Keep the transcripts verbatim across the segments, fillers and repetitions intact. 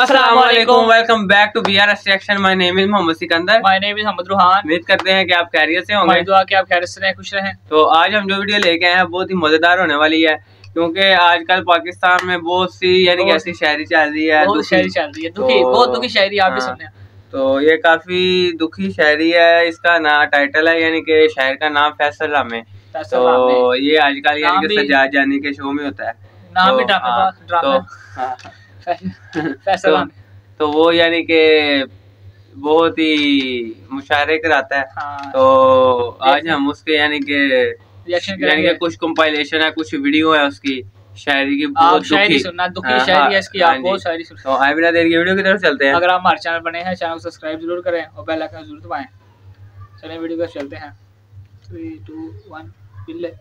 अस्सलाम वालेकुम, welcome back to BR section. My name is Mohammad Sikandar, my name is Mohammad Ruhan. उम्मीद करते हैं कि आप खैरियत से होंगे, दुआ कि आप खैरियत से रहें, खुश रहें। तो आज हम जो वीडियो लेके आए हैं बहुत ही मजेदार होने वाली है, क्योंकि आजकल पाकिस्तान में बहुत सी यानी कि ऐसी शायरी चल रही है, बहुत शायरी चल रही है, दुखी, बहुत दुखी शायरी आप भी सुनते हैं। तो ये काफी दुखी शायरी है, इसका ना टाइटल है यानी कि शायर का नाम फैसल रामे। तो ये आजकल यानी कि सज्जाद जानी के शो में होता है, नाम भी ड्रामा फैसल रामे। तो वो यानी के बहुत ही मुशायरे कराता है। हाँ, तो आज हम उसके यानी के यानी के कुछ कंपाइलेशन है, कुछ वीडियो है उसकी शायरी की, बहुत शायरी सुनना, दुखी शायरी है इसकी, आप बहुत शायरी सुन। तो आए बिना देर के वीडियो की तरफ चलते हैं। अगर आप हमारे चैनल बने हैं, चैनल को सब्सक्राइब जरूर करें और बेल आइकन जरूर दबाएं। चलिए वीडियो की तरफ चलते हैं। थ्री टू वन बिल्ले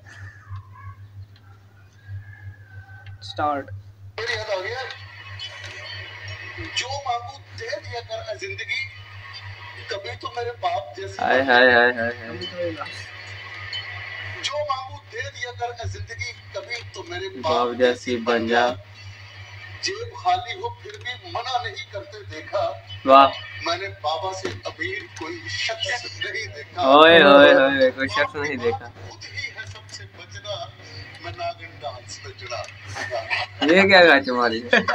स्टार्ट। जो मांगू दे दिया कर जिंदगी, कभी तो मेरे बाप जैसी हाय हाय हाय हाय। जो मांगू दे दिया कर जिंदगी, कभी तो मेरे बाप जैसी बन जा। जेब खाली हो फिर भी मना नहीं करते देखा, वाह। मैंने बाबा से अभी कोई शख्स नहीं देखा, ओए ओए ओए कोई शख्स नहीं देखा। खुद ही है सबसे बचना, मैं नागिन डांस पे जुड़ा। ये क्या गा तुम्हारी, क्या बात,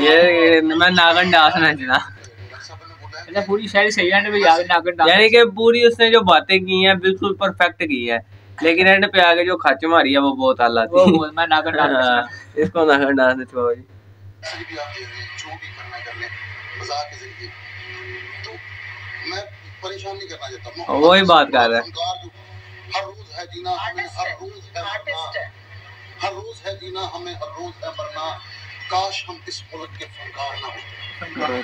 ये मैं नागन डांस नाचना। अच्छा, पूरी शायरी सही एंड पे याद, नागन डांस यानी कि पूरी उसने जो बातें की हैं बिल्कुल परफेक्ट की है, लेकिन एंड पे आगे जो खच मारी है वो बहुत आला थी। वो मैं नागन डांस, इसको नागन डांस ने छुआ जी। जो भी करना कर ले, मजाक की जिंदगी तो मैं परेशान नहीं करना चाहता। वही बात कर रहा है, हर रोज है जीना हमें, हर रोज है आर्टिस्ट है, हर रोज है जीना हमें, हर रोज है मरना। काश हम इस मुल्क के फनकार ना होते,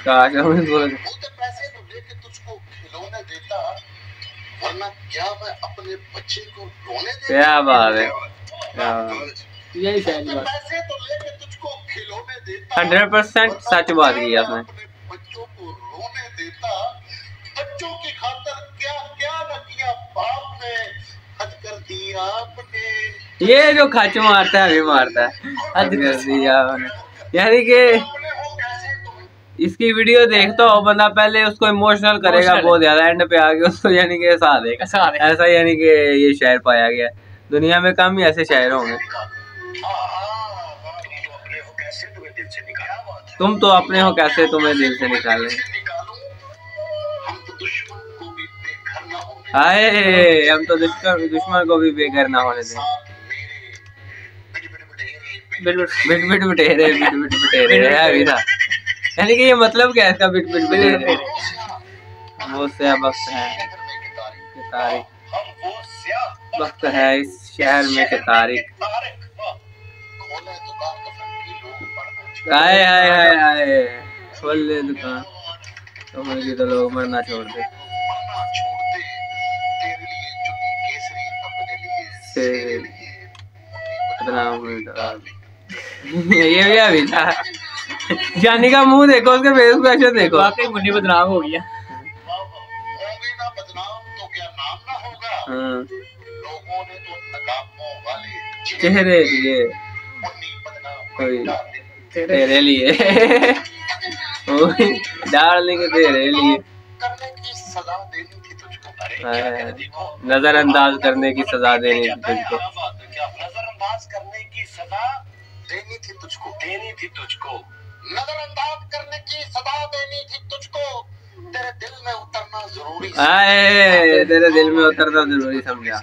काश हम इस मुल्क के पैसे तो लेके तुझको खिलौने देता, वरना क्या मैं अपने बच्चे को रोने देता। क्या बात है, यही शायरी बात, पैसे तो लेके तुझको खिलौने देता, हंड्रेड परसेंट सच बात की आपने, बच्चों को रोने देता। बच्चों की खातिर क्या क्या न किया बाप ने, हद कर दिया अपने। ये जो खच मारता है अभी मारता है, हद कर दिया यानी कि इसकी वीडियो देखता हो बंदा, पहले उसको इमोशनल करेगा बहुत ज्यादा, एंड पे आगे उसको यानी कि हंसा देगा। ऐसा यानी कि ये शायर पाया गया, दुनिया में कम ही ऐसे शायर होंगे। तुम तो अपने हो कैसे तुम्हें दिल से निकाले, आए हम तो दुश्मन दुश्मन को भी बेघर ना होने दें। बिट बिट बिट बटेरे बिट बिट बटेरे है अभी ना, यानी कि ये मतलब क्या है इसका, बिट बिट बटेरे वो से वक्त है तारिक, वक्त है इस शहर में के तारिक। आए आए आए आए खोल ले दुकान तो मुझे तो लोग मरना छोड़ दे, से ये भी अभी था। जानी का मुंह देखो, उसके फेस एक्सप्रेशन देखो, वाकई मुन्नी बदनाम हो गया। होंगे ना बदनाम तो क्या नाम ना होगा, लोगों ने तो नकाबों वाले चेहरे लिए मुन्नी बदनाम तेरे लिए डाल लेंगे तेरे लिए, करने की सजा देनी थी तुझको, अरे नजरअंदाज करने की सजा देनी थी तुझको, नजरअंदाज करने की सजा देनी थी तुझको, देनी थी तुझको, नजरअंदाज करने की सदा देनी थी तुझको, तेरे दिल में उतरना जरूरी, आए तेरे दिल में उतरना जरूरी समझा, नजरअंदाज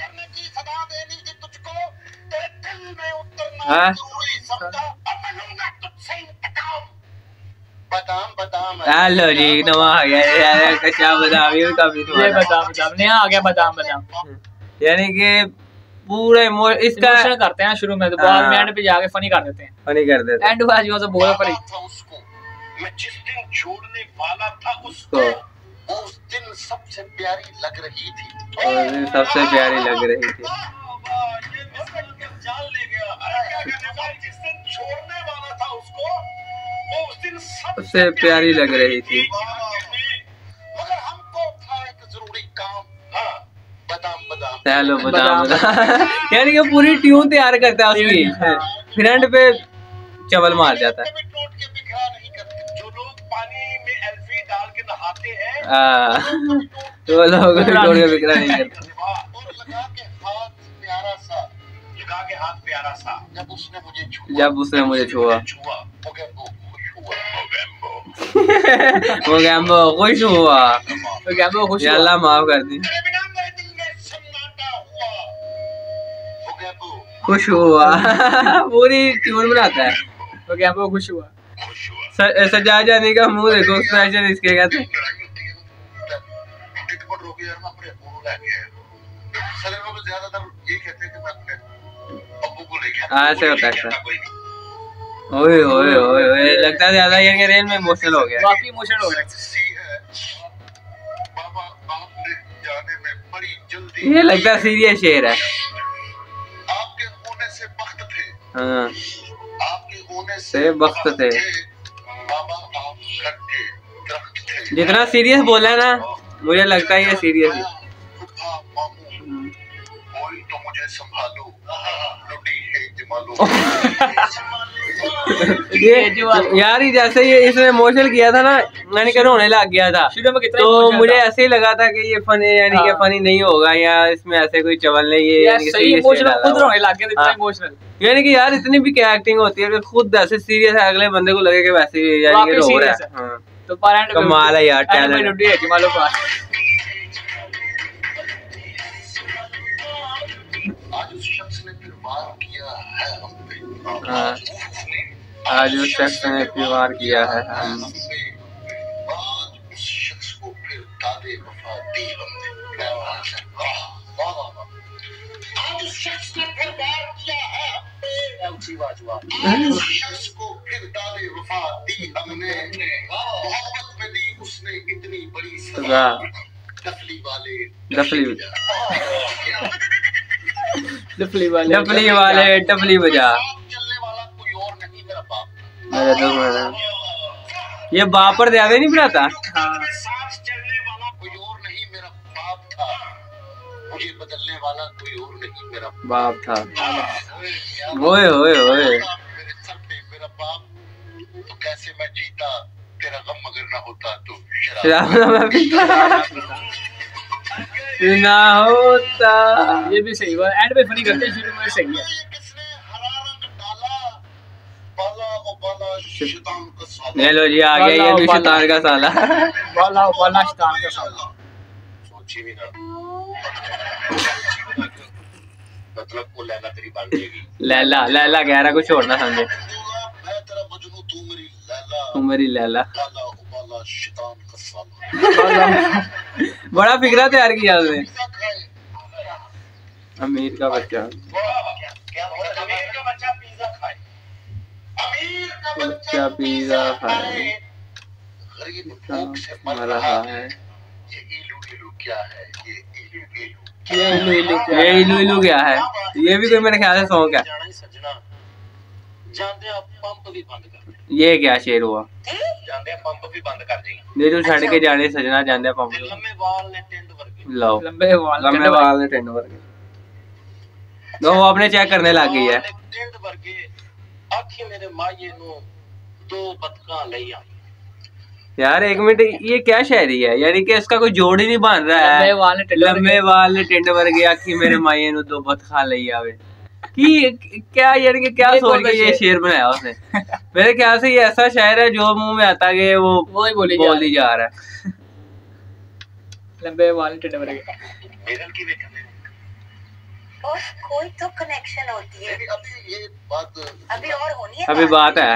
करने की सदा देनी थी तुझको, तेरे दिल में उतरना जरूरी समझा, अब लूंगा तुझसे इंतकाम बादाम बादाम। हेलो जी, नवा आ गया यार, कच्चा बादाम ये काफी तो बादाम बादाम नया आ गया, बादाम बादाम यानी कि पूरा इसका करते हैं शुरू में, तो बाद में एंड पे जाके फनी कर देते हैं, फनी कर देते हैं एंड वाज जो तो बोला पर उसको, मैं जिस दिन छोड़ने वाला था उसको, उस दिन सबसे प्यारी लग रही थी, उस दिन सबसे प्यारी लग रही थी, ये मिसल के जान ले गया। अरे क्या, जिस दिन छोड़ने वाला था उसको, वो उस दिन सबसे प्यारी लग रही थी, मगर हमको था एक जरूरी काम, हां हेलो बदाम बदाम यानी कि पूरी ट्यून तैयार करता है उसकी, फ्रेंड पे चवल मार जाता है। जो लोग पानी में एल्फी डाल के नहाते हैं वो लोग तोड़ के बिखरा नहीं करते। और लगा के हाथ प्यारा सा, लगा के हाथ प्यारा सा, जब उसने मुझे छुआ, जब उसने मुझे छुआ, वो गैम्बो खुश हुआ, वो गैम्बो खुश हुआ, अल्लाह माफ कर दी, खुश हुआ। पूरी ट्यून बनाता है वो गैम्बो खुश हुआ। सज्जाद जानी का मुंह देखो, स्पेशल इसके कहते ऐसे होता है। ओए ओए ओए लगता है ज्यादा ये रेल में इमोशनल हो गया, बाकी इमोशनल हो गया। ये लगता है सीरियस शेर है। आपके होने से बख्त थे, हाँ आपके होने से बख्त थे, जितना सीरियस बोला ना मुझे लगता है ये सीरियस है। तो मुझे संभालो ये यार, ही जैसे ये इसने इमोशनल किया था ना, यानी कि रोने लग गया था, तो मुझे ऐसे ही लगा था कि ये फनी यानी कि फनी नहीं होगा या इसमें ऐसे कोई चवल नहीं है। सही इमोशनल खुद रोने लग गया, इतना इमोशनल यानी कि यार इतनी भी क्या एक्टिंग होती है कि खुद ऐसे सीरियस है, अगले बंदे को लगे कि वैसे ही यानी कि रो रहा है। हां तो परंट कमाल है यार, टैलेंट है कि मालूम है। आज उस शख्स ने फिर वार किया है हम पे, हां आज उस शख्स ने फिर वार किया है हम पे, आज उस शख्स को फिर तादे वफा दी हमने, क्या बात है, वाह वाह। आज उस शख्स ने फिर वार किया है हम पे, अच्छी बात हुआ, उस शख्स को फिर तादे वफा दी हमने, मोहब्बत में दी उसने इतनी बड़ी सजा, दफली वाले दफली डफली वाले डफली वाले डफली बजा। ये बाप पर ज्यादा नहीं बनाता। हाँ। बाप था, ओए ओए ओए कैसे मैं जीता, तेरा गम मगर ना होता, तो शराब ना होता। ये भी सही बात, एंड पे फनी करते हैं, शुरू में सही है। ये लो जी आ गया ये शैतान का साला, वाला वाला शैतान का साला। सोची भी ना मतलब को लैला तेरी बांध देगी, लैला लैला कह रहा, कुछ और ना समझे, तू मेरी लैला। बड़ा फिक्रा तैयार किया उसने, अमीर का बच्चा, बच्चा पिज्जा खाए, मर रहा है, ये इलू इलू क्या है, ये इलू इलू क्या है, ये भी कोई मेरे ख्याल से सॉन्ग है। ये क्या शेर हुआ, पंप भी बंद कर देंगे, जो छड़ के जाने सजना, जाने पंप लंबे वाल ने टेंड वर्ग, लो लंबे वाल लंबे वाल ने टेंड वर्ग, नो वो अपने चेक करने लग गई है, टेंड वर्ग आखी मेरे माये नु दो बतका लई आई। यार एक मिनट, ये क्या शायरी है, यानी कि इसका कोई जोड़ ही नहीं बन रहा है। लंबे वाल ने टेंड वर्ग आखी मेरे माये नु दो बतका लई आवे, कि क्या यानी कि क्या सोच के ये शेर बनाया उसने। मेरे ख्याल से ये ऐसा शायर है जो मुंह में आता कि वो वो ही बोली बोल ही जा रहा है। लंबे वाले टेढ़े वाले मेरल की देखते हैं और कोई तो कनेक्शन होती है। अभी ये बात अभी और होनी है, अभी बात है।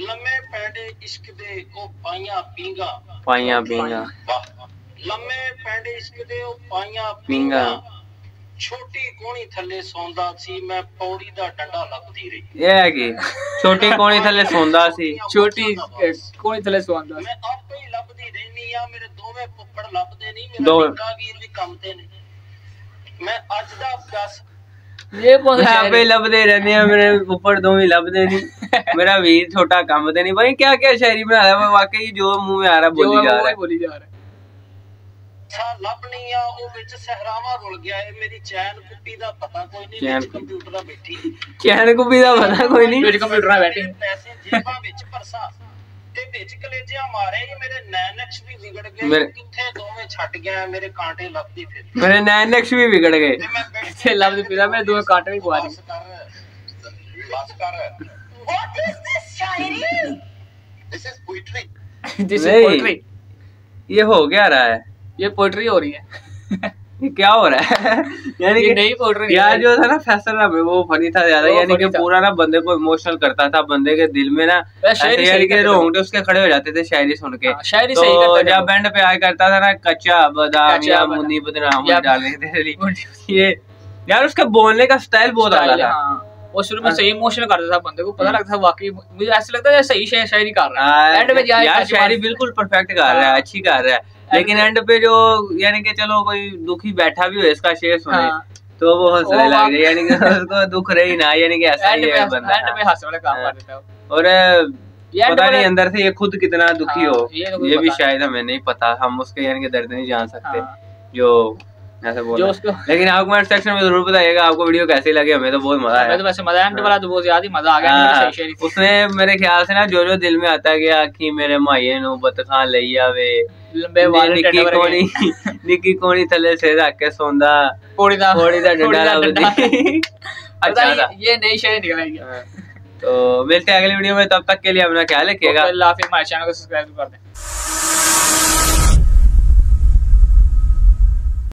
लम्मे पैंडे इश्क दे ओ पाइयां पींगा, पाइयां पींगा, लम्मे पैंडे इश्क दे ओ पाइयां पींगा, छोटी कोणी थले सोंदा सी मैं पौड़ी दा डंडा लगदी रही। ये है कि छोटी कोणी थले सोंदा सी, छोटी कोणी थले सोंदा, मैं आपे ही लभदी रहनी आ, मेरे दोवें पुप्पड़ लभदे नहीं, मेरा निक्का वीर भी कमते नहीं, मैं अज दा प्यास ये बोल आपे लभदे रहने आ, मेरे पुप्पड़ दोवें लभदे नहीं, मेरा वीर छोटा कमते नहीं। भाई क्या क्या शायरी बना रहा है, वाकई जो मुंह में आ रहा बोली जा रहा है, बोली जा रहा है। अच्छा लभ नहीं आ ओ विच सहरावा रुल गया है मेरी चैन कुप्पी दा पता कोई नहीं विच कंप्यूटर दा बैठी चैन कुप्पी दा पता कोई नहीं विच कंप्यूटर दा बैठी पैसे जेबां विच परसा ते विच कलेजिया मारे ये मेरे नैनक्स भी बिगड़ गए किथे दोवें छट गया मेरे कांटे लभदी फिर मेरे नैनक्स भी बिगड़ गए किथे लभदी फिर मेरे दोवें कांटे भी बुआ रहे बस कर what is this shayari this is poetry this is poetry ये हो क्या रहा है ये पोएट्री हो रही है ये क्या हो रहा है यानी कि नई पोएट्री यार जो था ना फैसल रामे वो फनी था ज्यादा यानी कि पूरा ना बंदे को इमोशनल करता था बंदे के दिल में ना यानी कि रोंगटे उसके खड़े हो जाते थे शायरी सुन के शायरी सही करता था जब बैंड पे आया करता था ना कच्चा बादाम या मुन्नी बदनाम डालने थे ये यार उसका बोलने का स्टाइल बहुत आ रहा था वो शुरू में सही इमोशनल करता था बंदे को पता लगता था वाकई मुझे ऐसा लगता है सही शायरी कर रहा है एंड में यार शायरी बिल्कुल परफेक्ट कर रहा है अच्छी कर रहा है लेकिन एंड पे जो यानी कि चलो कोई दुखी बैठा भी हो इसका शेर सुने हाँ। तो वो हंस रहा लग रही यानी कि उसको दुख रही ना यानी कि ऐसा ही है बंदा एंड पे हंसने वाला काम कर देता है और पता नहीं अंदर से ये खुद कितना दुखी हो ये भी शायद हमें नहीं पता हम उसके यानी कि दर्द नहीं जान सकते जो ऐसा बोल लेकिन आप कमेंट सेक्शन में जरूर बताइएगा आपको वीडियो कैसी लगी हमें तो बहुत मजा आया तो वैसे मजा एंड वाला तो बहुत ज्यादा ही मजा आ गया सही उसने मेरे ख्याल से ना जो जो दिल में आता गया कि मेरे माये नु बतखा लई आवे लंबे वाल निक्की कोणी निक्की कोणी थले से रख के सोंदा कोड़ी दा कोड़ी दा डंडा लगदी अच्छा ये नई शायरी निकलेगी तो मिलते हैं अगली वीडियो में तब तक के लिए अपना ख्याल रखिएगा अल्लाह हाफिज़ हमारे चैनल को सब्सक्राइब कर दें।